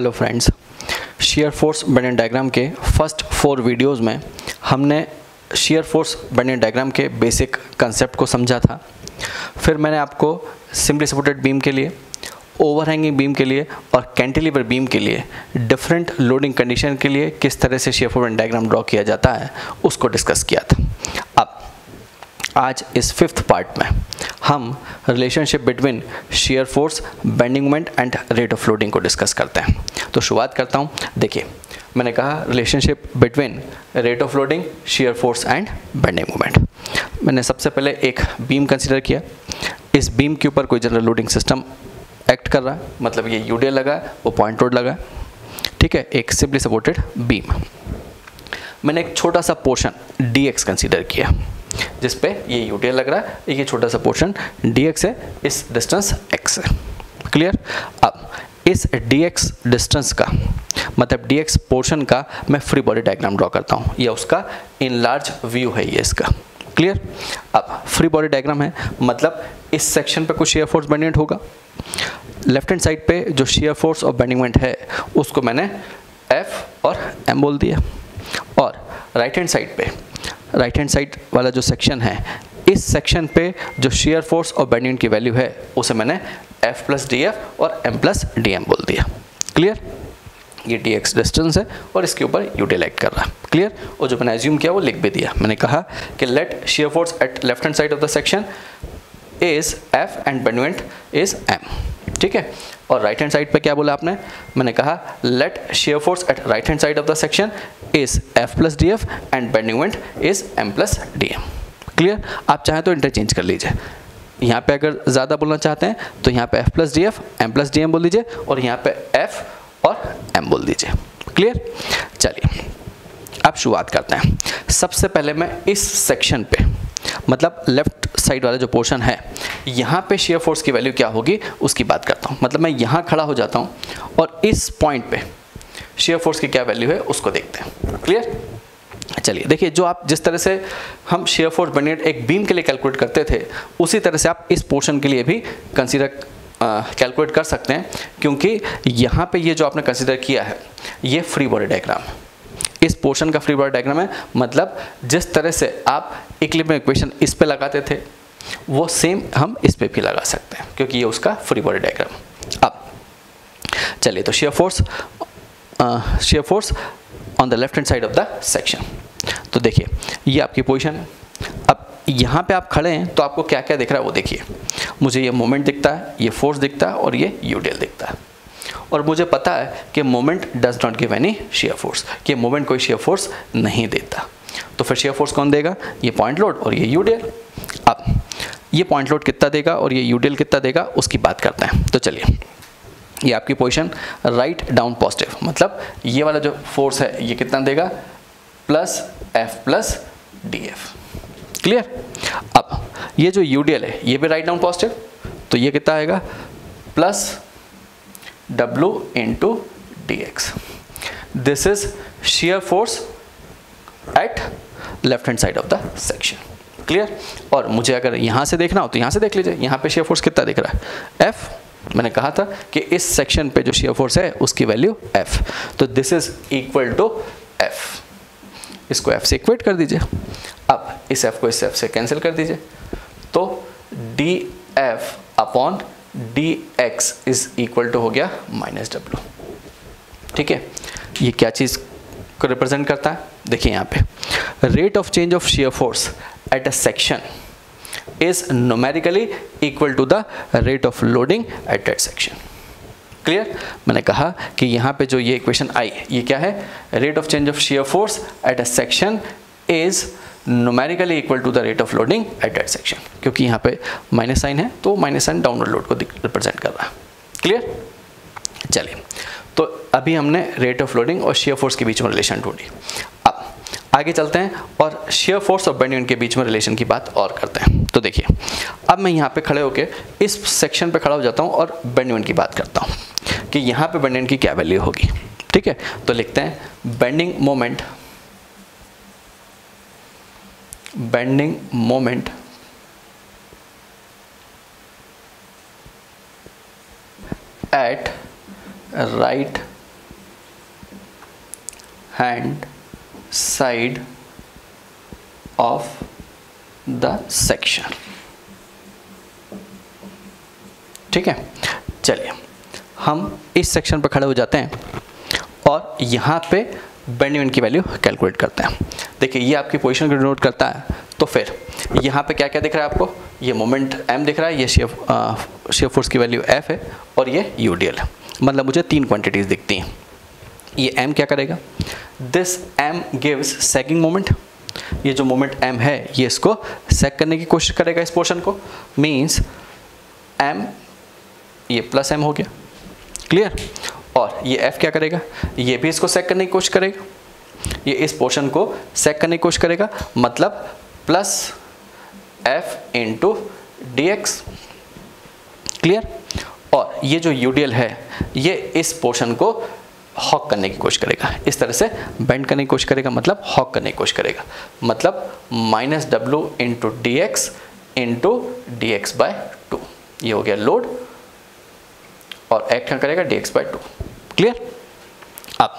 Hello friends, shear force bending diagram के first 4 videos में हमने शियर फोर्स बेंडिंग डायग्राम के बेसिक कंसेप्ट को समझा था। फिर मैंने आपको सिंपली सपोर्टेड बीम के लिए, ओवरहैंगिंग बीम के लिए और कैंटिलीवर बीम के लिए डिफरेंट लोडिंग कंडीशन के लिए किस तरह से shear force bending diagram draw किया जाता है उसको डिस्कस किया था। अब आज इस 5th पार्ट में हम relationship between shear force, bending moment and rate of loading को डिस्कस करते हैं। तो शुरुआत करता हूँ। देखिए, मैंने कहा relationship between rate of loading, shear force and bending moment. मैंने सबसे पहले एक बीम कंसीडर किया। इस बीम के ऊपर कोई जनरल लोडिंग सिस्टम एक्ट कर रहा है, मतलब ये यूडीएल लगा है, वो पॉइंट लोड लगा है, ठीक है, एक सिंपली सपोर्टेड बीम। मैंने एक छोटा सा पोर्शन डीएक्स कंसीडर किया जिस पे ये यूडीएल लग रहा है, ये छोटा सा पोर्शन dx है, इस डिस्टेंस x है, क्लियर। अब इस dx डिस्टेंस का मतलब dx पोर्शन का मैं फ्री बॉडी डायग्राम ड्रॉ करता हूँ, या उसका इनलार्ज व्यू है ये इसका, क्लियर। अब फ्री बॉडी डायग्राम है मतलब इस सेक्शन पे कुछ शियर फोर्स बेंडिंग होगा, लेफ्ट हैंड साइड पे जो शियर फोर्स और बेंडिंग मोमेंट है उसको मैंने f और m बोल दिया, और राइट हैंड साइड वाला जो सेक्शन है इस सेक्शन पे जो शियर फोर्स और बेंडिंग की वैल्यू है उसे मैंने f प्लस डी एफ और m प्लस डी एम बोल दिया, क्लियर। ये dx डिस्टेंस है और इसके ऊपर यू डिलेक्ट कर रहा है, क्लियर। और जो मैंने एज्यूम किया वो लिख भी दिया। मैंने कहा कि let shear force at left hand side of the section is f and bending moment is m, ठीक है। और राइट हैंड साइड पे क्या बोला आपने? मैंने कहा let shear force at right hand side of the section is f plus D F and bending moment is m plus D M, clear. आप चाहें तो इंटरचेंज कर लीजिए, यहाँ पे अगर ज़्यादा बोलना चाहते हैं तो यहाँ पे f plus D F, m plus D M बोल दीजिए, और यहाँ पे f और m बोल दीजिए, क्लियर। चलिए अब शुरुआत करते हैं। सबसे पहले मैं इस सेक्शन पे मतलब लेफ्ट साइड वाला जो पोर्शन है यहाँ पे शियर फोर्स की वैल्यू क्या होगी उसकी बात करता हूँ। मतलब मैं यहाँ खड़ा हो जाता हूँ और इस पॉइंट पे शियर फोर्स की क्या वैल्यू है उसको देखते हैं, क्लियर। चलिए देखिए, जो आप जिस तरह से हम शियर फोर्स बेंडिंग एक बीम के लिए कैलकुलेट करते थे उसी तरह से आप इस पोर्शन के लिए भी कंसीडर कैलकुलेट कर सकते हैं, क्योंकि यहाँ पर ये जो आपने कंसिडर किया है ये फ्री बॉडी डायग्राम है, इस पोर्शन का फ्री बॉडी डायग्राम है। मतलब जिस तरह से आप इक्विलिब्रियम इक्वेशन इस पे लगाते थे वो सेम हम इस पे भी लगा सकते हैं, क्योंकि ये उसका फ्री बॉडी डायग्राम। अब चलिए, तो shear force on the left hand side of the section. तो देखिए ये आपकी पोजीशन है। अब यहाँ पे आप खड़े हैं तो आपको क्या क्या दिख रहा है वो देखिए। मुझे ये मोमेंट दिखता है, ये फोर्स दिखता है और ये यूडीएल दिखता है, और मुझे पता है कि moment does not give any shear force, कि मोमेंट कोई शियर फोर्स नहीं देता। तो फिर शियर फोर्स कौन देगा? ये पॉइंट लोड और ये यूडीएल। अब ये पॉइंट लोड कितना देगा और ये यूडीएल कितना देगा उसकी बात करते हैं। तो चलिए, ये आपकी पोजीशन राइट डाउन पॉजिटिव, मतलब ये वाला जो फोर्स है ये कितना देगा? Plus F plus D F, clear. अब ये जो यूडीएल है ये भी राइट डाउन पॉजिटिव, तो ये कितना आएगा? Plus W into dx. This is shear force at left hand side of the section. Clear? और मुझे अगर यहाँ से देखना हो तो यहाँ से देख लीजिए, यहाँ पे shear force कितना दिख रहा है? F. मैंने कहा था कि इस सेक्शन पे जो shear force है उसकी वैल्यू F. तो this is equal to F. इसको F से equate कर दीजिए। अब इस F को इस F से cancel कर दीजिए, तो dF upon dx is equal to हो गया माइनस डब्ल्यू, ठीक है। ये क्या चीज़ को रिप्रेजेंट करता है? देखिए यहाँ पे rate of change of shear force at a section is numerically equal to the rate of loading at that section, clear. मैंने कहा कि यहाँ पे जो ये इक्वेशन आई ये क्या है? Rate of change of shear force at a section is numerically equal to the rate of loading at that section, क्योंकि यहाँ पे माइनस साइन है तो माइनस साइन डाउनवर्ड लोड को रिप्रेजेंट कर रहा है, क्लियर। चलिए, तो अभी हमने रेट ऑफ लोडिंग और शियर फोर्स के बीच में रिलेशन ढूंढी। अब आगे चलते हैं और शियर फोर्स और बेंडिंग के बीच में रिलेशन की बात और करते हैं। तो देखिए, अब मैं यहाँ पे खड़े होके इस सेक्शन पे खड़ा हो जाता हूँ और बेंडिंग की बात करता हूँ कि यहाँ पे बेंडिंग की क्या वैल्यू होगी, ठीक है। तो लिखते हैं bending moment at right and side of the section. ठीक है, चलिए हम इस सेक्शन पर खड़े हो जाते हैं और यहाँ पे बेंड यूनिट की वैल्यू कैलकुलेट करते हैं। देखिए ये आपकी पोजीशन को डिनोट करता है, तो फिर यहाँ पे क्या क्या दिख रहा है आपको, ये मोमेंट m दिख रहा है, ये शियर फोर्स की वैल्यू f है और ये यूडीएल है। मतलब मुझे तीन क्वांटिटीज़ दिखती हैं। ये m क्या करेगा, this m gives sagging moment, ये जो मोमेंट m है ये इसको सैग करने की कोशिश करेगा इस पोर्शन को, मीन्स m ये प्लस m हो गया, क्लियर। और ये f क्या करेगा, ये भी इसको सैग करने की कोशिश करेगा, ये इस पोर्शन को सैग करने की कोशिश करेगा, मतलब plus f into D X, clear. और ये जो यूडीएल है ये इस पोर्शन को हॉक करने की कोशिश करेगा, इस तरह से बेंड करने की कोशिश करेगा, मतलब हॉक करने की कोशिश करेगा, मतलब minus W into D X by 2, ये हो गया लोड और एक्ट क्या करेगा dx बाय 2, क्लियर। अब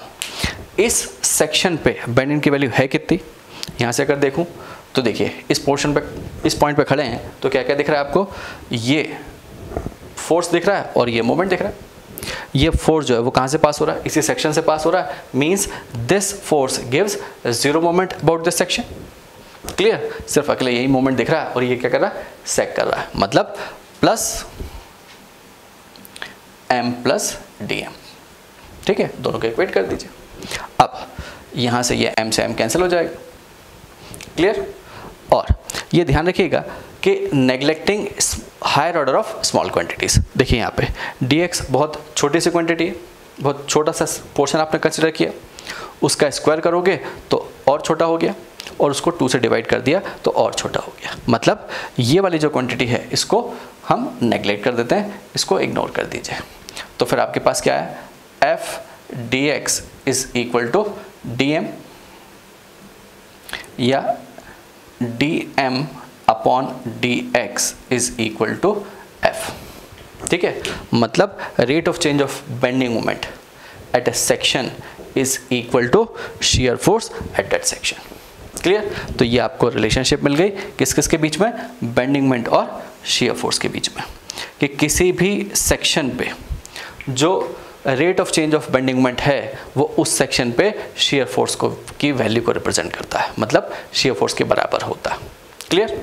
इस सेक्शन पे बेंड यूनिट की वैल्यू है कितनी, यहाँ से अगर देखूँ तो देखिए इस पोर्शन पे, इस पॉइंट पे खड़े हैं तो क्या क्या दिख रहा है आपको, ये फोर्स दिख रहा है और ये मोमेंट दिख रहा है। ये फोर्स जो है वो कहाँ से पास हो रहा है, इसी सेक्शन से पास हो रहा है, means this force gives zero moment about this section, clear. सिर्फ अकेले यही मोमेंट दिख रहा है और ये क्या कर रहा है, सेक कर रहा है, मतलब प्लस m प्लस डी, ठीक है, दोनों को इक्वेट कर दीजिए। अब यहाँ से ये m से m कैंसिल हो जाएगा, क्लियर। और ये ध्यान रखिएगा कि neglecting higher order of small quantities, देखिए यहाँ पे dx बहुत छोटी सी क्वांटिटी है, बहुत छोटा सा पोर्शन आपने कंसिडर किया, उसका स्क्वायर करोगे तो और छोटा हो गया और उसको 2 से डिवाइड कर दिया तो और छोटा हो गया, मतलब ये वाली जो क्वांटिटी है इसको हम नेग्लेक्ट कर देते हैं, इसको इग्नोर कर दीजिए। तो फिर आपके पास क्या है, F D X is equal to D M या D M upon D X is equal to F, ठीक है, मतलब rate of change of bending moment at a section is equal to shear force at that section, clear. तो ये आपको relationship मिल गई किस किस के बीच में, बेंडिंग मोमेंट और शीयर फोर्स के बीच में, कि किसी भी सेक्शन पे जो rate of change of bending moment है वो उस सेक्शन पे शीयर फोर्स को की वैल्यू को रिप्रेजेंट करता है, मतलब शीयर फोर्स के बराबर होता है, क्लियर।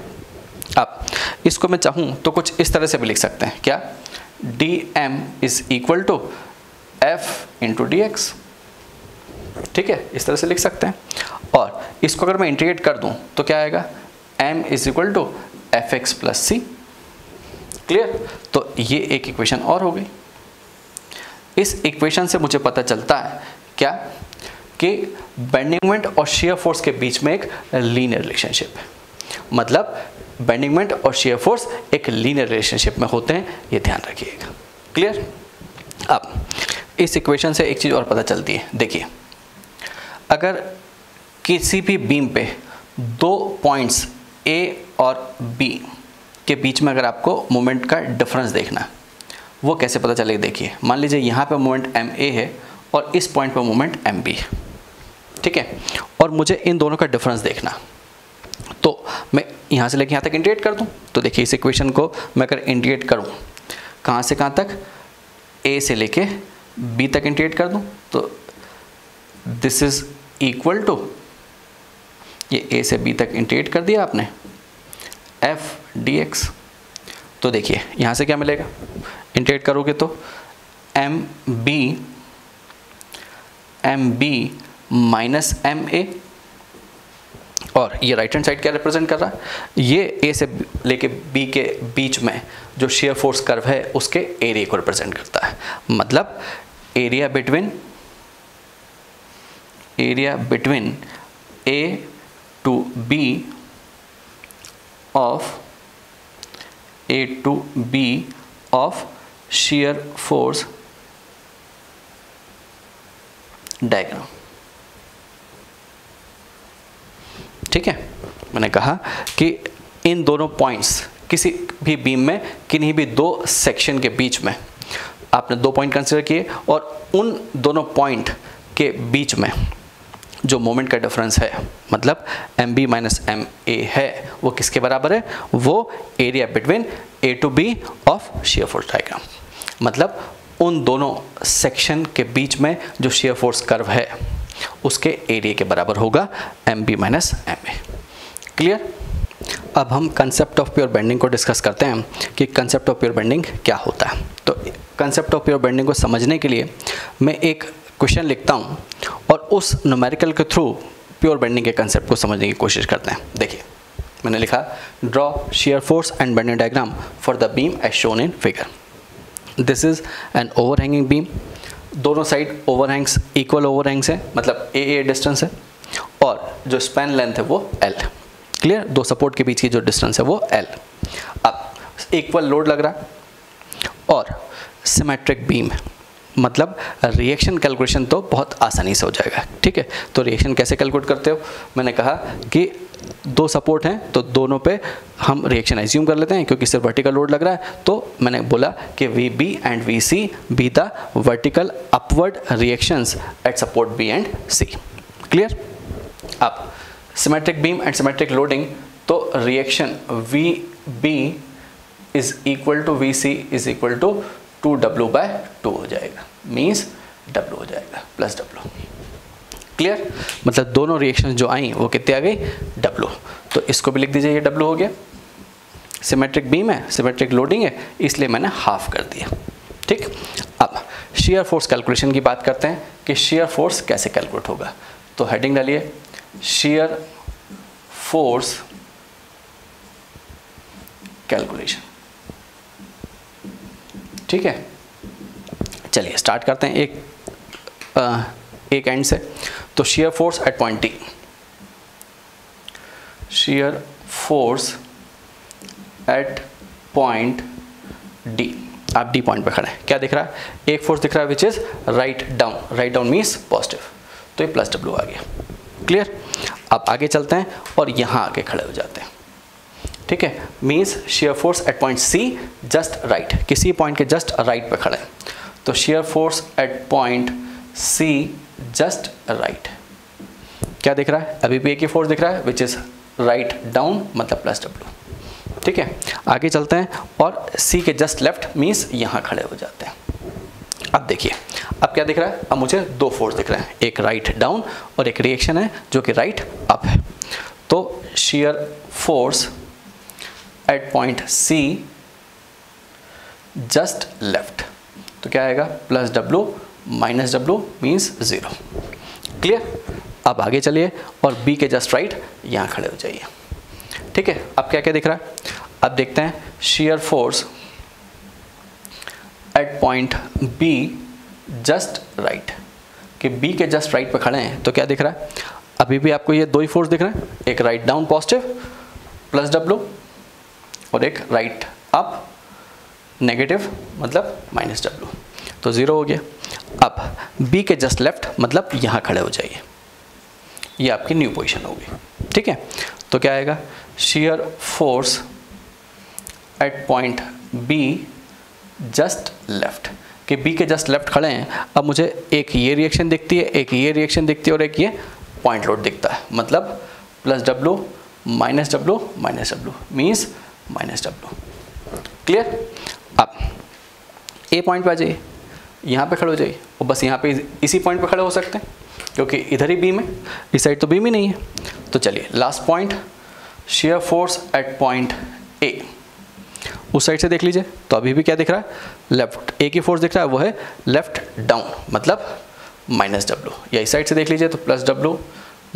अब इसको मैं चाहूँ तो कुछ इस तरह से भी लिख सकते हैं, क्या, D M is equal to F into D X, ठीक है, इस तरह से लिख सकते हैं। और इसको अगर मैं इंटीग्रेट कर दूं तो क्या आएगा, m is equal to F X plus C, clear. तो ये एक इक्वेशन और हो गई। इस इक्वेशन से मुझे पता चलता है क्या कि बेंडिंग मोमेंट और शीयर फोर्स के बीच में एक लीनियर रिलेशनशिप है, मतलब बेंडिंग मोमेंट और शीयर फोर्स एक लीनियर रिलेशनशिप में होते हैं, ये ध्यान रखिएगा, क्लियर। अब इस इक्वेशन से एक चीज़ और पता चलती है, देखिए अगर किसी भी बीम पे दो पॉइंट्स A और B के बीच में अगर आपको मोमेंट का डिफरेंस देखना, वो कैसे पता चलेगा, देखिए मान लीजिए यहाँ पे मोमेंट MA है और इस पॉइंट पे मोमेंट MB है, ठीक है, और मुझे इन दोनों का डिफरेंस देखना, तो मैं यहाँ से लेकर यहाँ तक इंटीग्रेट कर दूँ तो देखिए इस इक्वेशन को मैं अगर इंटीग्रेट करूँ, कहाँ से कहाँ तक, A से लेके B तक इंटीग्रेट कर दूँ तो दिस इज़ इक्वल टू, ये a से b तक इंटीग्रेट कर दिया आपने, f dx, तो देखिए यहाँ से क्या मिलेगा, इंटीग्रेट करोगे तो m b minus m a, और ये राइट हैंड साइड क्या रिप्रेजेंट कर रहा है, ये a से लेके b के बीच में जो शीयर फोर्स कर्व है उसके एरिया को रिप्रेजेंट करता है, मतलब area between A to B of shear force diagram, ठीक है। मैंने कहा कि इन दोनों पॉइंट्स किसी भी बीम में किन्हीं भी दो सेक्शन के बीच में आपने दो पॉइंट कंसीडर किए और उन दोनों पॉइंट के बीच में जो मोमेंट का डिफरेंस है, मतलब M B minus M A है, वो किसके बराबर है? वो area between A to B of shear force diagram, मतलब उन दोनों सेक्शन के बीच में जो शेयर फोर्स कर्व है उसके एरिया के बराबर होगा M B minus M A. Clear? अब हम कंसेप्ट ऑफ प्योर बेंडिंग को डिस्कस करते हैं कि कंसेप्ट ऑफ प्योर बेंडिंग क्या होता है। तो कंसेप्ट ऑफ प्योर बेंडिंग को समझने के लिए मैं एक क्वेश्चन लिखता हूं और उस न्यूमेरिकल के थ्रू प्योर बेंडिंग के कंसेप्ट को समझने की कोशिश करते हैं। देखिए, मैंने लिखा draw shear force and bending diagram for the beam as shown in figure. This is an overhanging beam, दोनों साइड ओवरहैंग्स इक्वल ओवरहैंग्स है, मतलब ए डिस्टेंस है, और जो स्पैन लेंथ है वो एल। क्लियर? दो सपोर्ट के बीच की जो डिस्टेंस है वो एल। अब इक्वल लोड लग रहा है और सिमेट्रिक बीम, मतलब रिएक्शन कैलकुलेशन तो बहुत आसानी से हो जाएगा। ठीक है, तो रिएक्शन कैसे कैलकुलेट करते हो? मैंने कहा कि दो सपोर्ट हैं तो दोनों पे हम रिएक्शन एज्यूम कर लेते हैं क्योंकि सिर्फ वर्टिकल लोड लग रहा है। तो मैंने बोला कि V B and V C be the vertical upward reactions at support B and C. Clear? अब symmetric beam and symmetric loading, तो reaction V B is equal to V C is equal to 2W/2 हो जाएगा, means W हो जाएगा plus W। Clear? मतलब दोनों reaction जो आई वो कितने आ गई? W। तो इसको भी लिख दीजिए, ये W हो गया। सिमेट्रिक बीम है, सिमेट्रिक लोडिंग है, इसलिए मैंने हाफ कर दिया। ठीक, अब शेयर फोर्स कैलकुलेशन की बात करते हैं कि शेयर फोर्स कैसे कैलकुलेट होगा। तो हेडिंग डालिए शेयर फोर्स कैलकुलेशन। ठीक है, चलिए स्टार्ट करते हैं एक एंड से। तो shear force at point T, shear force at point D. आप डी पॉइंट पर खड़े हैं, क्या दिख रहा है? एक फोर्स दिख रहा है which is right down. Right down means positive, तो ये प्लस डब्ल्यू आ गया। क्लियर? अब आगे चलते हैं और यहाँ आगे खड़े हो जाते हैं। ठीक है, means shear force at point C just right, किसी पॉइंट के जस्ट राइट पे खड़े हैं। तो shear force at point C just right, क्या दिख रहा है? अभी भी एक ही फोर्स दिख रहा है विच इज राइट डाउन, मतलब प्लस डब्ल्यू। ठीक है, आगे चलते हैं और सी के जस्ट लेफ्ट मीन्स यहाँ खड़े हो जाते हैं। अब देखिए, अब क्या दिख रहा है? अब मुझे दो फोर्स दिख रहे हैं, एक राइट डाउन और एक रिएक्शन है जो कि राइट अप है। तो shear force at point C just left, तो क्या आएगा? Plus W minus W means zero. Clear? अब आगे चलिए और बी के जस्ट राइट यहाँ खड़े हो जाइए। ठीक है, अब क्या क्या दिख रहा है? अब देखते हैं shear force at point B just right, कि बी के जस्ट राइट पर खड़े हैं। तो क्या दिख रहा है? अभी भी आपको ये दो ही फोर्स दिख रहे हैं, एक right down positive plus W और एक राइट अप नेगेटिव, मतलब माइनस डब्ल्यू, तो ज़ीरो हो गया। अब बी के जस्ट लेफ्ट, मतलब यहाँ खड़े हो जाइए, ये आपकी न्यू पोजीशन होगी। ठीक है, तो क्या आएगा? Shear force at point B just left, कि बी के जस्ट लेफ्ट खड़े हैं। अब मुझे एक ये रिएक्शन दिखती है, एक ये रिएक्शन दिखती है और एक ये पॉइंट लोड दिखता है, मतलब plus W minus W minus W means minus W. Clear? अब ए पॉइंट पर आ जाइए, यहाँ पे खड़े हो जाइए और बस यहाँ पे इसी पॉइंट पे खड़े हो सकते हैं क्योंकि इधर ही बीम है, इस साइड तो बीम ही नहीं है। तो चलिए last point, shear force at point A, उस साइड से देख लीजिए। तो अभी भी क्या दिख रहा है? लेफ्ट, एक ही फोर्स दिख रहा है, वो है लेफ्ट डाउन, मतलब माइनस डब्ल्यू, या इस साइड से देख लीजिए तो plus W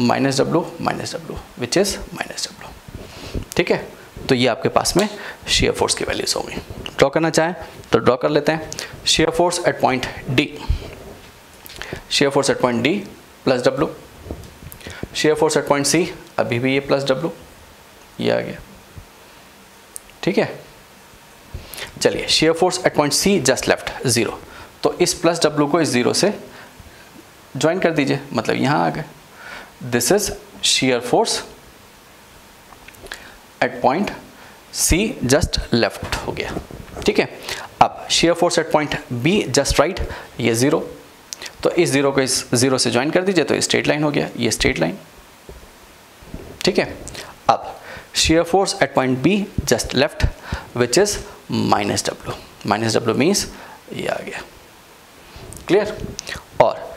minus W minus W which is minus W. ठीक है, तो ये आपके पास में शेयर फोर्स की वैल्यूज होंगी। ड्रॉ करना चाहें तो ड्रॉ कर लेते हैं। Shear force at point D, shear force at point D plus W, shear force at point C, अभी भी ये प्लस डब्ल्यू, ये आ गया। ठीक है, चलिए shear force at point C just left zero, तो इस प्लस डब्ल्यू को इस ज़ीरो से ज्वाइन कर दीजिए, मतलब यहाँ आ गए। This is shear force at point C just left हो गया। ठीक है, अब shear force at point B just right, ये ज़ीरो, तो इस जीरो को इस जीरो से ज्वाइन कर दीजिए तो स्ट्रेट लाइन हो गया, ये स्ट्रेट लाइन। ठीक है, अब shear force at point B just left which is minus W, minus W means ये आ गया, क्लियर। और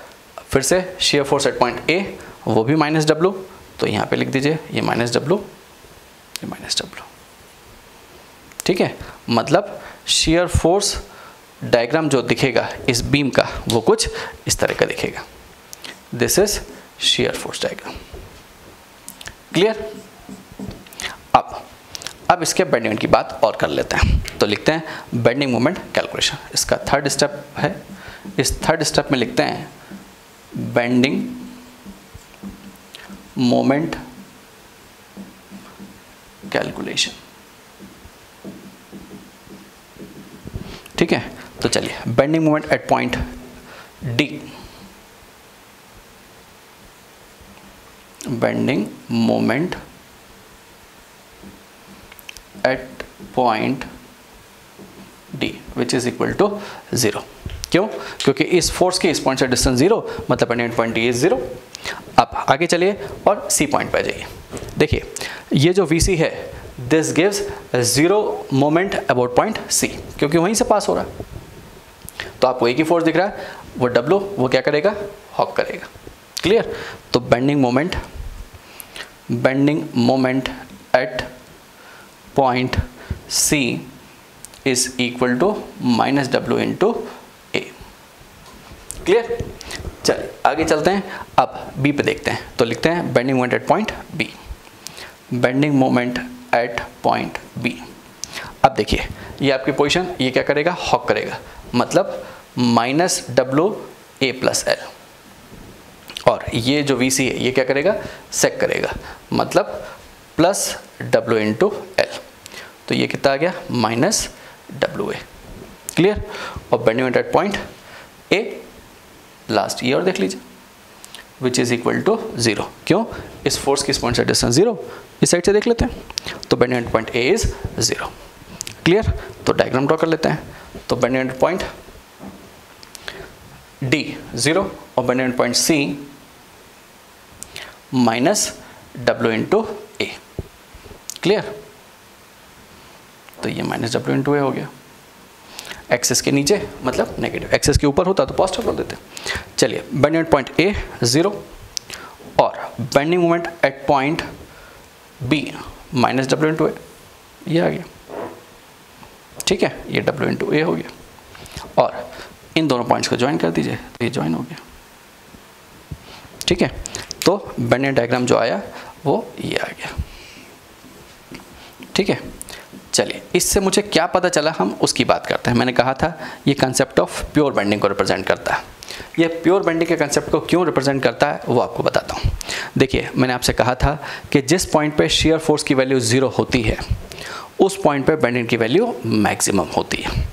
फिर से shear force at point A वो भी minus W, तो यहाँ पे लिख दीजिए ये minus W, ये minus W। ठीक है, मतलब shear force डायग्राम जो दिखेगा इस बीम का वो कुछ इस तरह का दिखेगा, this is shear force diagram, clear. अब इसके बेंडिंग की बात और कर लेते हैं, तो लिखते हैं बेंडिंग मोमेंट कैलकुलेशन, इसका थर्ड स्टेप है। इस थर्ड स्टेप में लिखते हैं बेंडिंग मोमेंट कैलकुलेशन। ठीक है, तो चलिए bending moment at point D, bending moment at point D which is equal to 0। क्यों? क्योंकि इस फोर्स के इस पॉइंट से डिस्टेंस 0, मतलब पेंडेंट पॉइंट D इज 0। अब आगे चलिए और C पॉइंट पर जाइए। देखिए ये जो VC है this gives 0 moment about point C, क्योंकि वहीं से पास हो रहा है, तो आपको एक ही फोर्स दिख रहा है, वो W वो क्या करेगा, हॉक करेगा, क्लियर। तो bending moment at point C is equal to minus W into A, clear. चलिए आगे चलते हैं, अब B पे देखते हैं, तो लिखते हैं bending moment at point B, bending moment at point B। अब देखिए ये आपकी पोजीशन, ये क्या करेगा, हॉक करेगा, मतलब minus W A plus L, और ये जो VC है ये क्या करेगा, सेक करेगा, मतलब प्लस W इंटू L, तो ये कितना आ गया, माइनस डब्ल्यू ए, क्लियर। और bending moment at point A last ये और देख लीजिए विच इज इक्वल टू 0, क्यों, इस फोर्स की इस पॉइंट से डिस्टेंस 0, इस साइड से देख लेते हैं, तो bending moment point A is 0, clear. तो डायग्राम ड्रॉ कर लेते हैं, तो बेंडिंग मोमेंट पॉइंट डी 0 और bending moment point C minus W into A, clear. तो ये माइनस डब्ल्यू इंटू ए हो गया, एक्सेस के नीचे मतलब नेगेटिव, एक्सेस के ऊपर होता तो पॉजिटिव बोल देते। चलिए बेंडिंग मोमेंट पॉइंट ए 0 और bending moment at point B minus W into A, ये आ गया। ठीक है, ये डब्ल्यू इंटू ए हो गया, और इन दोनों पॉइंट्स को ज्वाइन कर दीजिए तो ये ज्वाइन हो गया। ठीक है, तो बेंडिंग डायग्राम जो आया वो ये आ गया। ठीक है, चलिए इससे मुझे क्या पता चला, हम उसकी बात करते हैं। मैंने कहा था ये कंसेप्ट ऑफ प्योर बेंडिंग को रिप्रेजेंट करता है। ये प्योर बेंडिंग के कंसेप्ट को क्यों रिप्रेजेंट करता है वो आपको बताता हूँ। देखिए मैंने आपसे कहा था कि जिस पॉइंट पे शीयर फोर्स की वैल्यू 0 होती है उस पॉइंट पे बेंडिंग की वैल्यू मैक्सिमम होती है,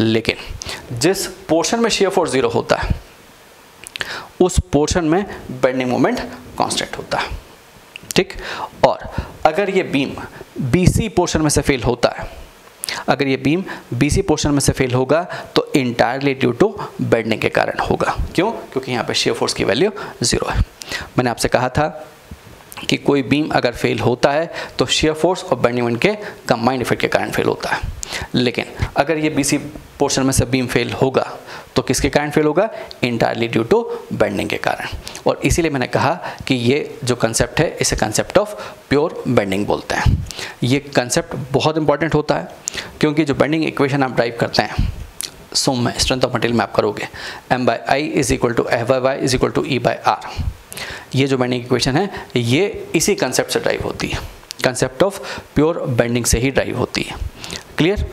लेकिन जिस पोर्शन में शीयर फोर्स 0 होता है उस पोर्शन में बेंडिंग मोमेंट कॉन्स्टेंट होता है। ठीक, और अगर ये बीम BC पोर्शन में से फेल होता है, अगर ये बीम BC पोर्शन में से फेल होगा तो इंटायरली ड्यू टू बेंडिंग के कारण होगा। क्यों? क्योंकि यहाँ पे शियर फोर्स की वैल्यू 0 है। मैंने आपसे कहा था कि कोई बीम अगर फेल होता है तो शियर फोर्स और बेंडिंग मोमेंट के कंबाइंड इफेक्ट के कारण फेल होता है, लेकिन अगर ये BC पोर्शन में से बीम फेल होगा तो किसके कारण फेल होगा, इंटायरली ड्यू टू बेंडिंग के कारण। और इसीलिए मैंने कहा कि ये जो कंसेप्ट है इसे कंसेप्ट ऑफ प्योर बेंडिंग बोलते हैं। ये कंसेप्ट बहुत इंपॉर्टेंट होता है, क्योंकि जो बेंडिंग इक्वेशन आप ड्राइव करते हैं सम में, स्ट्रेंथ ऑफ मटेरियल में आप करोगे M by I is equal to F by Y is equal to E by R, ये जो बेंडिंग इक्वेशन है ये इसी कंसेप्ट से ड्राइव होती है, कंसेप्ट ऑफ प्योर बेंडिंग से ही ड्राइव होती है, क्लियर।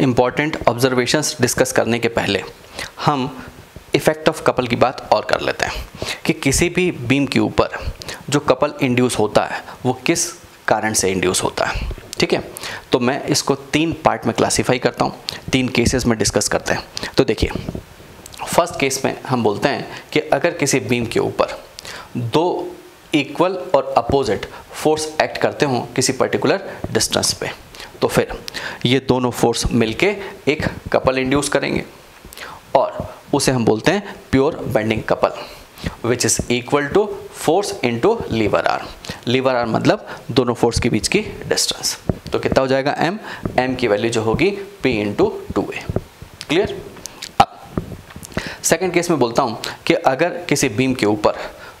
इम्पॉर्टेंट ऑब्जर्वेशंस डिस्कस करने के पहले हम इफेक्ट ऑफ कपल की बात और कर लेते हैं कि किसी भी बीम के ऊपर जो कपल इंड्यूस होता है वो किस कारण से इंड्यूस होता है। ठीक है, तो मैं इसको 3 पार्ट में क्लासीफाई करता हूँ, 3 केसेस में डिस्कस करते हैं। तो देखिए फर्स्ट केस में हम बोलते हैं कि अगर किसी बीम के ऊपर 2 इक्वल और अपोजिट फोर्स एक्ट करते हों किसी पर्टिकुलर डिस्टेंस पे, तो फिर ये दोनों फोर्स मिलके एक कपल इंड्यूस करेंगे, और उसे हम बोलते हैं pure bending couple, which is equal to force into lever arm. Lever arm मतलब दोनों फोर्स के बीच की डिस्टेंस। तो कितना हो जाएगा m, m की वैल्यू जो होगी p इंटू 2a। क्लियर। अब सेकेंड केस में बोलता हूँ कि अगर किसी बीम के ऊपर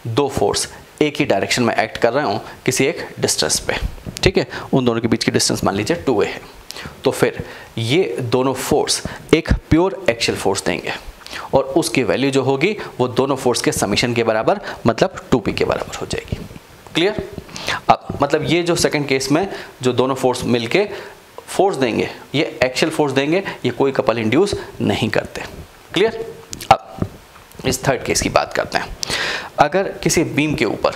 दो फोर्स एक ही डायरेक्शन में एक्ट कर रहे हो किसी एक डिस्टेंस पे, ठीक है, उन दोनों के बीच की डिस्टेंस मान लीजिए 2a है, तो फिर ये दोनों फोर्स एक प्योर एक्सियल फोर्स देंगे और उसकी वैल्यू जो होगी वो दोनों फोर्स के समीशन के बराबर, मतलब 2p के बराबर हो जाएगी। क्लियर। अब मतलब ये जो सेकंड केस में जो दोनों फोर्स मिलके फोर्स देंगे ये एक्सियल फोर्स देंगे, ये कोई कपल इंड्यूस नहीं करते। क्लियर। अब इस थर्ड केस की बात करते हैं। अगर किसी बीम के ऊपर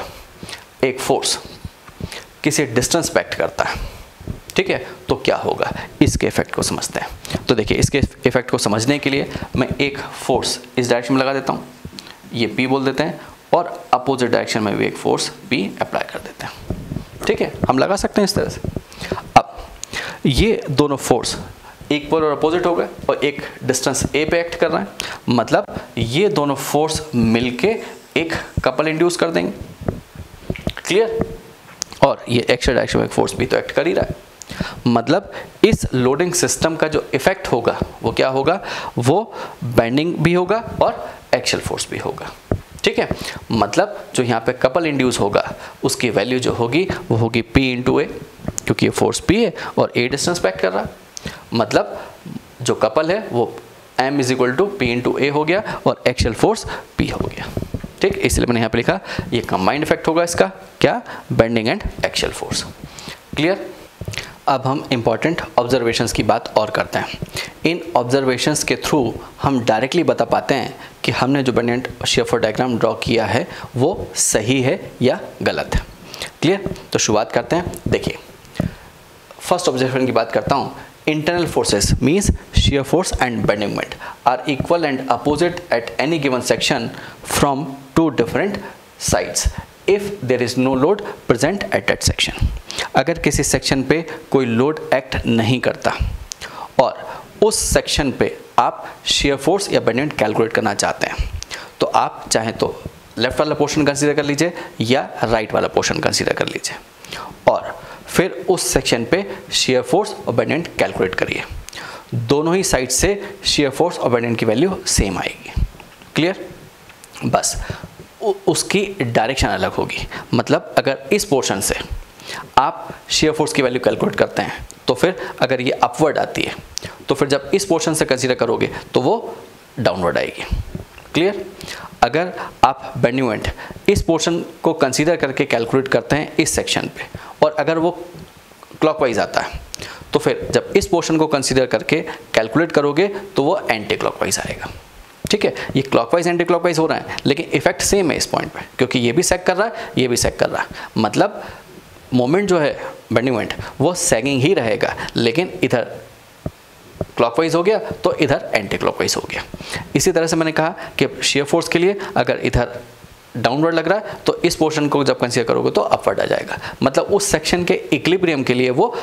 एक फोर्स किसी डिस्टेंस पे एक्ट करता है, ठीक है, तो क्या होगा, इसके इफेक्ट को समझते हैं। तो देखिए इसके इफेक्ट को समझने के लिए मैं एक फोर्स इस डायरेक्शन में लगा देता हूँ, ये P बोल देते हैं, और अपोजिट डायरेक्शन में भी एक फोर्स P अप्लाई कर देते हैं। ठीक है, हम लगा सकते हैं इस तरह से। अब ये दोनों फोर्स एक पोल और अपोजिट हो गए और एक डिस्टेंस A पे एक्ट कर रहे हैं, मतलब ये दोनों फोर्स मिलके एक कपल इंड्यूस कर देंगे। क्लियर। और ये एक्स्ट्रा डायरेक्शन में एक फोर्स भी तो एक्ट कर ही रहा है, मतलब इस लोडिंग सिस्टम का जो इफेक्ट होगा वो क्या होगा, वो बेंडिंग भी होगा और एक्सियल फोर्स भी होगा। ठीक है, मतलब जो यहाँ पे कपल इंड्यूस होगा उसकी वैल्यू जो होगी वो होगी P इंटू ए, क्योंकि ये फोर्स P है और A डिस्टेंस पे एक्ट कर रहा है, मतलब जो कपल है वो m is equal to P into A हो गया और एक्सियल फोर्स p हो गया। ठीक, इसलिए मैंने यहाँ पे लिखा ये कंबाइंड इफेक्ट होगा इसका, क्या, bending and axial force. Clear. अब हम इम्पॉर्टेंट ऑब्जर्वेशंस की बात और करते हैं। इन ऑब्जर्वेशंस के थ्रू हम डायरेक्टली बता पाते हैं कि हमने जो bending and shear force diagram draw किया है वो सही है या गलत है। क्लियर। तो शुरुआत करते हैं। देखिए फर्स्ट ऑब्जर्वेशन की बात करता हूँ। Internal forces means shear force and bending moment are equal and opposite at any given section from two different sides if there is no load present at that section. अगर किसी section पे कोई load act नहीं करता और उस section पे आप shear force या bending moment कैलकुलेट करना चाहते हैं, तो आप चाहे तो लेफ्ट वाला पोर्शन कंसीडर कर लीजिए या राइट वाला पोर्शन कंसीडर कर लीजिए और फिर उस सेक्शन पे shear force और बेंडिंग मोमेंट कैलकुलेट करिए। दोनों ही साइड से shear force और बेंडिंग मोमेंट की वैल्यू सेम आएगी। क्लियर। बस उसकी डायरेक्शन अलग होगी, मतलब अगर इस पोर्शन से आप shear force की वैल्यू कैलकुलेट करते हैं तो फिर अगर ये अपवर्ड आती है तो फिर जब इस पोर्शन से कंसीडर करोगे तो वो डाउनवर्ड आएगी। क्लियर। अगर आप बेंडिंग मोमेंट इस पोर्शन को कंसीडर करके कैलकुलेट करते हैं इस सेक्शन पे और अगर वो क्लॉकवाइज आता है तो फिर जब इस पोर्शन को कंसीडर करके कैलकुलेट करोगे तो वो एंटी क्लॉकवाइज आएगा। ठीक है, ये क्लॉकवाइज एंटी क्लॉकवाइज हो रहा है लेकिन इफेक्ट सेम है इस पॉइंट पे, क्योंकि ये भी सैग कर रहा है ये भी सैग कर रहा है, मतलब मोमेंट जो है बेंडिंग मोमेंट वो सैगिंग ही रहेगा, लेकिन इधर क्लॉकवाइज हो गया तो इधर एंटी क्लॉकवाइज हो गया। इसी तरह से मैंने कहा कि शियर फोर्स के लिए अगर इधर डाउनवर्ड लग रहा है तो इस पोर्शन को जब कंसीडर करोगे तो अपवर्ड आ जाएगा, मतलब उस सेक्शन के इक्विलिब्रियम के लिए वो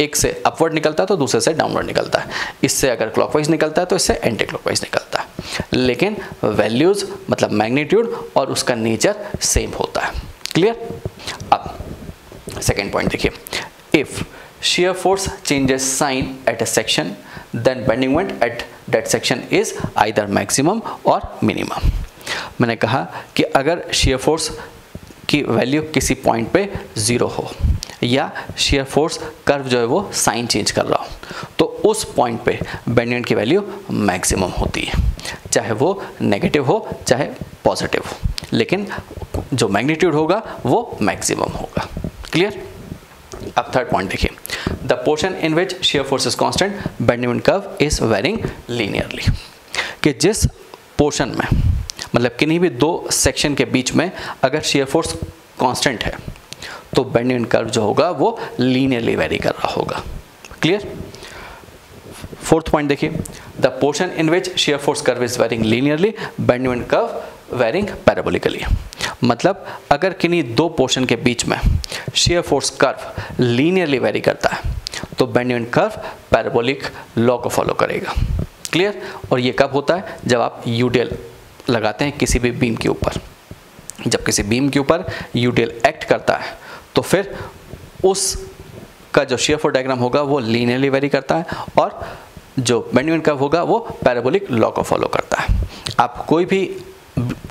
एक से अपवर्ड निकलता है तो दूसरे से डाउनवर्ड निकलता है, इससे अगर क्लॉकवाइज निकलता है तो इससे एंटी क्लॉकवाइज निकलता है, लेकिन वैल्यूज़ मतलब मैग्नीट्यूड और उसका नेचर सेम होता है। क्लियर। अब सेकेंड पॉइंट देखिए। If shear force changes sign at a section then bending moment at that section is either maximum or minimum। मैंने कहा कि अगर shear force की वैल्यू किसी पॉइंट पे ज़ीरो हो या shear force कर्व जो है वो साइन चेंज कर रहा हो तो उस पॉइंट पे बेंडिंग की वैल्यू मैक्सिमम होती है, चाहे वो नेगेटिव हो चाहे पॉजिटिव हो, लेकिन जो मैग्नीट्यूड होगा वो मैक्सिमम होगा। क्लियर। अब थर्ड पॉइंट देखिए। The portion in which shear force is constant, bending moment curve is varying linearly। कि जिस पोर्शन में मतलब किन्हीं भी दो सेक्शन के बीच में अगर shear force constant है तो bending moment curve जो होगा वो linearly vary कर रहा होगा। क्लियर। फोर्थ पॉइंट देखिए। The portion in which shear force curve is varying linearly, bending moment curve varying parabolically। मतलब अगर किन्हीं दो पोर्शन के बीच में shear force curve linearly vary करता है तो bending moment curve parabolic law को फॉलो करेगा। क्लियर। और ये कब होता है? जब आप यूडेल लगाते हैं किसी भी बीम के ऊपर। जब किसी बीम के ऊपर यूडेल एक्ट करता है तो फिर उसका जो शियर फोर्स डायग्राम होगा वो लीनियरली वेरी करता है और जो बेंडिंग कर्व होगा वो पैराबोलिक लॉ को फॉलो करता है। आप कोई भी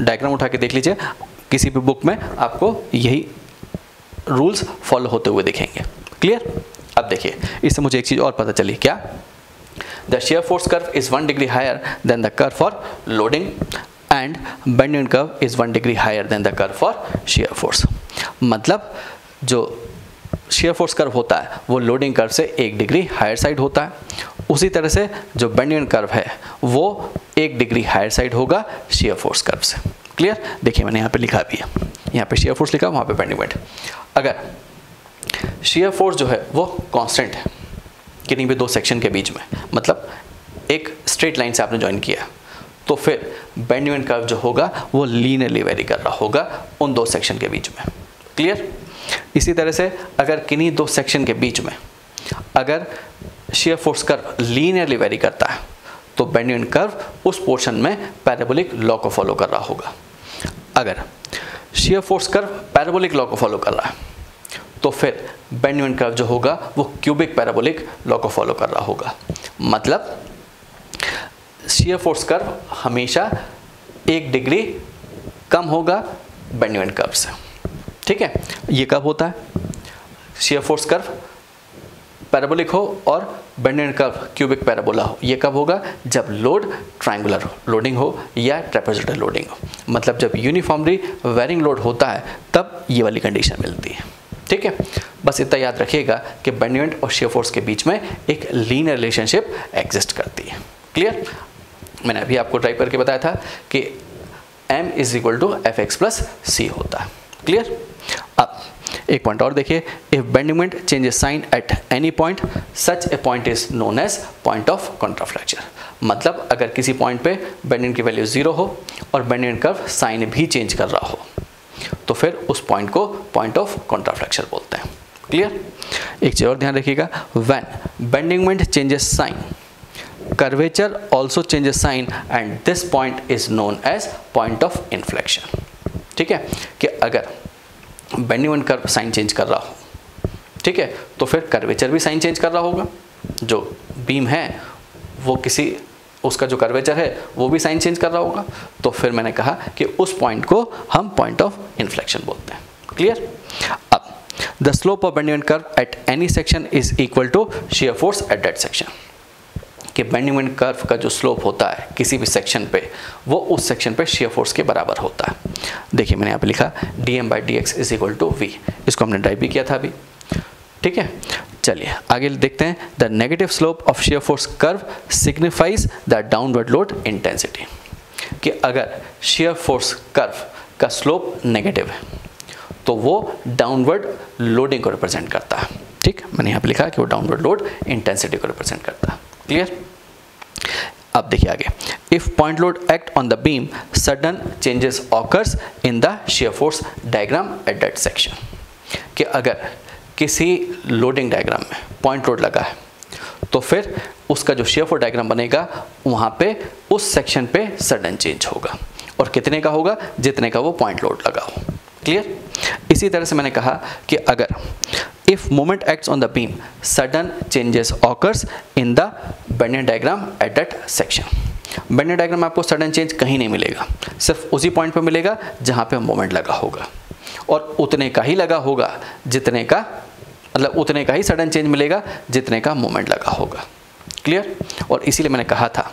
डायग्राम उठा के देख लीजिए, किसी भी बुक में आपको यही रूल्स फॉलो होते हुए दिखेंगे। क्लियर। अब देखिए, इससे मुझे एक चीज़ और पता चली। क्या? The shear force curve is 1 degree higher than the curve for loading and bending moment curve is 1 degree higher than the curve for shear force। मतलब जो shear force curve होता है वो loading curve से 1 डिग्री हायर साइड होता है। उसी तरह से जो bending moment curve है वो 1 डिग्री हायर साइड होगा shear force curve से। क्लियर। देखिए मैंने यहाँ पे लिखा भी है, यहाँ पे shear force लिखा, वहाँ पे bending moment। अगर shear force जो है वो constant है किन्हीं भी दो सेक्शन के बीच में, मतलब एक स्ट्रेट लाइन से आपने ज्वाइन किया, तो फिर बेंडिंग मोमेंट कर्व जो होगा वो लीनियरली वेरी कर रहा होगा उन दो सेक्शन के बीच में। क्लियर। इसी तरह से अगर किन्हीं दो सेक्शन के बीच में अगर shear force curve linearly vary करता है तो बेंडिंग मोमेंट कर्व उस पोर्शन में पैराबोलिक लॉ को फॉलो कर रहा होगा। अगर shear force curve parabolic law को फॉलो कर रहा है तो फिर बेंडिंग मोमेंट कर्व जो होगा वो क्यूबिक पैराबोलिक लॉ को फॉलो कर रहा होगा। मतलब शियर फोर्स कर्व हमेशा 1 डिग्री कम होगा बेंडिंग मोमेंट कर्व से। ठीक है। ये कब होता है? शियर फोर्स कर्व पैराबोलिक हो और bending moment curve cubic parabola हो। ये कब होगा? जब लोड ट्रायंगुलर लोडिंग हो या ट्रेपेजॉइडल लोडिंग हो। मतलब जब यूनिफॉर्मली वेरिंग लोड होता है तब ये वाली कंडीशन मिलती है। ठीक है। बस इतना याद रखिएगा कि बेंडिंग मोमेंट और शियर फोर्स के बीच में एक लीनियर रिलेशनशिप एग्जिस्ट करती है। क्लियर। मैंने अभी आपको ट्राई करके बताया था कि m = Fx + C होता है। क्लियर। अब एक पॉइंट और देखिए, if bending moment changes sign at any point such a point is known as point of contraflexure. मतलब अगर किसी पॉइंट पे बेंडिंग की वैल्यू 0 हो और बेंडिंग कर्व साइन भी चेंज कर रहा हो तो फिर उस पॉइंट को पॉइंट ऑफ कॉन्ट्राफ्लेक्चर बोलते हैं। क्लियर। एक चीज और ध्यान रखिएगा, when bending moment changes sign curvature also changes sign and this point is known as point of inflection. ठीक है। कि अगर bending moment curve sign change कर रहा हो, ठीक है, तो फिर कर्वेचर भी साइन चेंज कर रहा होगा। जो बीम है वो किसी उसका जो कर्वेचर है वो भी साइन चेंज कर रहा होगा, तो फिर मैंने कहा कि उस पॉइंट को हम पॉइंट ऑफ इन्फ्लेक्शन बोलते हैं। क्लियर। अब the slope of bending moment curve at any section is equal to shear force at that section. कि बेंडिंग मोमेंट कर्व का जो स्लोप होता है किसी भी सेक्शन पे वो उस सेक्शन पे शियर फोर्स के बराबर होता है। देखिए मैंने यहाँ पे लिखा dm/dx = v। इसको हमने ड्राइव भी किया था अभी। ठीक है। चलिए आगे देखते हैं, the negative slope of shear force curve signifies the downward load intensity. कि अगर शियर फोर्स कर्व का स्लोप नेगेटिव है तो वो डाउनवर्ड लोडिंग को रिप्रेजेंट करता है। ठीक, मैंने यहाँ पे लिखा कि वो डाउनवर्ड लोड इंटेंसिटी को रिप्रेजेंट करता है। क्लियर। अब देखिए आगे, if point load act on the beam sudden changes occurs in the shear force diagram at that section. कि अगर किसी लोडिंग डायग्राम में पॉइंट लोड लगा है तो फिर उसका जो शियर फोर्स डायग्राम बनेगा वहाँ पे उस सेक्शन पे सडन चेंज होगा, और कितने का होगा? जितने का वो पॉइंट लोड लगा हो। क्लियर। इसी तरह से मैंने कहा कि अगर if moment acts on the beam sudden changes occurs in the bending diagram at that section. Bending diagram आपको सडन चेंज कहीं नहीं मिलेगा, सिर्फ उसी पॉइंट पर मिलेगा जहाँ पर मोमेंट लगा होगा, और उतने का ही लगा होगा जितने का, मतलब उतने का ही सडन चेंज मिलेगा जितने का मोमेंट लगा होगा। क्लियर। और इसीलिए मैंने कहा था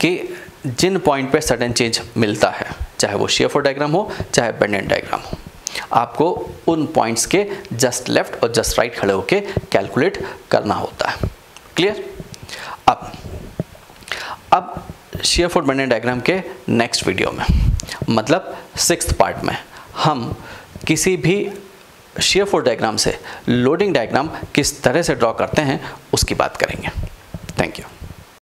कि जिन पॉइंट पे सडन चेंज मिलता है, चाहे वो शियर फोर्स डायग्राम हो चाहे बेंडिंग डायग्राम हो, आपको उन पॉइंट्स के जस्ट लेफ्ट और जस्ट राइट खड़े होके कैलकुलेट करना होता है। क्लियर। अब शियर फोर्स बेंडिंग डायग्राम के नेक्स्ट वीडियो में, मतलब 6th पार्ट में, हम किसी भी शियर फोर्स डायग्राम से लोडिंग डायग्राम किस तरह से ड्रॉ करते हैं उसकी बात करेंगे। Thank you.